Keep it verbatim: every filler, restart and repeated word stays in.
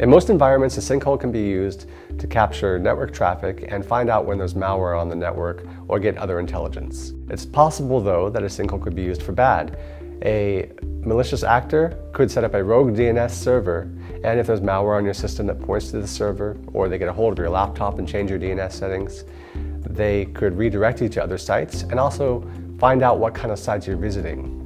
In most environments, a sinkhole can be used to capture network traffic and find out when there's malware on the network or get other intelligence. It's possible, though, that a sinkhole could be used for bad. A malicious actor could set up a rogue D N S server, and if there's malware on your system that points to the server, or they get a hold of your laptop and change your D N S settings, they could redirect you to other sites and also find out what kind of sites you're visiting.